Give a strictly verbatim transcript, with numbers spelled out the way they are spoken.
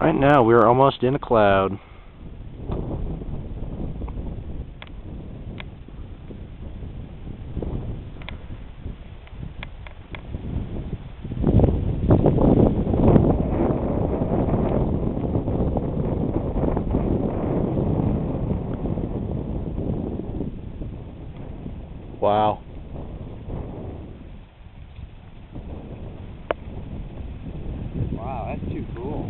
Right now, we are almost in a cloud. Wow. Wow, that's too cool.